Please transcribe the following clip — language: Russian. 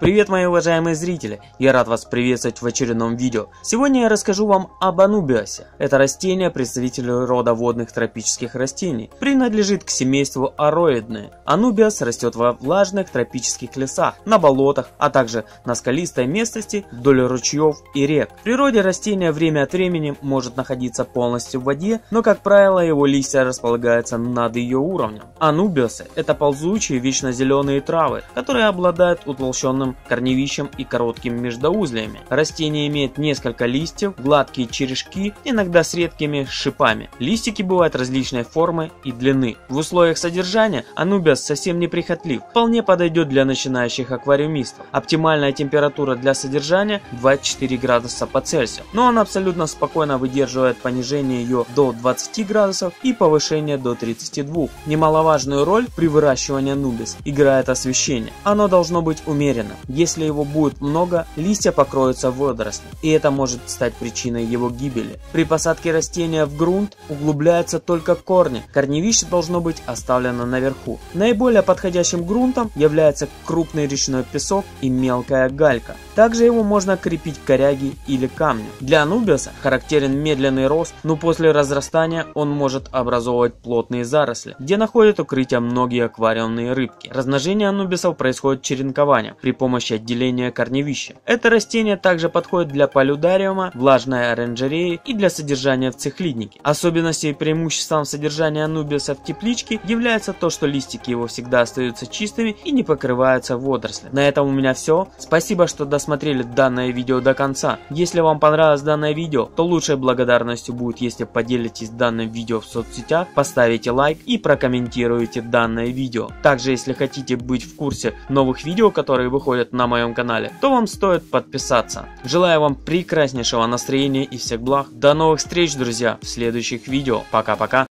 Привет, мои уважаемые зрители! Я рад вас приветствовать в очередном видео. Сегодня я расскажу вам об анубиасе. Это растение, представитель рода водных тропических растений. Принадлежит к семейству ароидные. Анубиас растет во влажных тропических лесах, на болотах, а также на скалистой местности, вдоль ручьев и рек. В природе растение время от времени может находиться полностью в воде, но, как правило, его листья располагаются над ее уровнем. Анубиасы – это ползучие вечно зеленые травы, которые обладают утолщенным корневищем и короткими междуузлиями. Растение имеет несколько листьев, гладкие черешки, иногда с редкими шипами. Листики бывают различной формы и длины. В условиях содержания анубиас совсем неприхотлив, вполне подойдет для начинающих аквариумистов. Оптимальная температура для содержания 24 градуса по Цельсию, но он абсолютно спокойно выдерживает понижение ее до 20 градусов и повышение до 32. Немаловажную роль при выращивании анубиас играет освещение. Оно должно быть умеренным. Если его будет много, листья покроются водорослями, и это может стать причиной его гибели. При посадке растения в грунт углубляются только корни. Корневище должно быть оставлено наверху. Наиболее подходящим грунтом является крупный речной песок и мелкая галька. Также его можно крепить к коряге или камню. Для анубиаса характерен медленный рост, но после разрастания он может образовывать плотные заросли, где находят укрытие многие аквариумные рыбки. Размножение анубиасов происходит черенкованием при помощи отделения корневища. Это растение также подходит для полюдариума, влажной оранжереи и для содержания в цихлиднике. Особенностью и преимуществом содержания анубиаса в тепличке является то, что листики его всегда остаются чистыми и не покрываются водорослями. На этом у меня все. Спасибо, что досмотрели данное видео до конца. Если вам понравилось данное видео, то лучшей благодарностью будет, если поделитесь данным видео в соцсетях, поставите лайк и прокомментируйте данное видео. Также, если хотите быть в курсе новых видео, которые выходят на моем канале, то вам стоит подписаться. Желаю вам прекраснейшего настроения и всех благ. До новых встреч, друзья, в следующих видео. Пока-пока.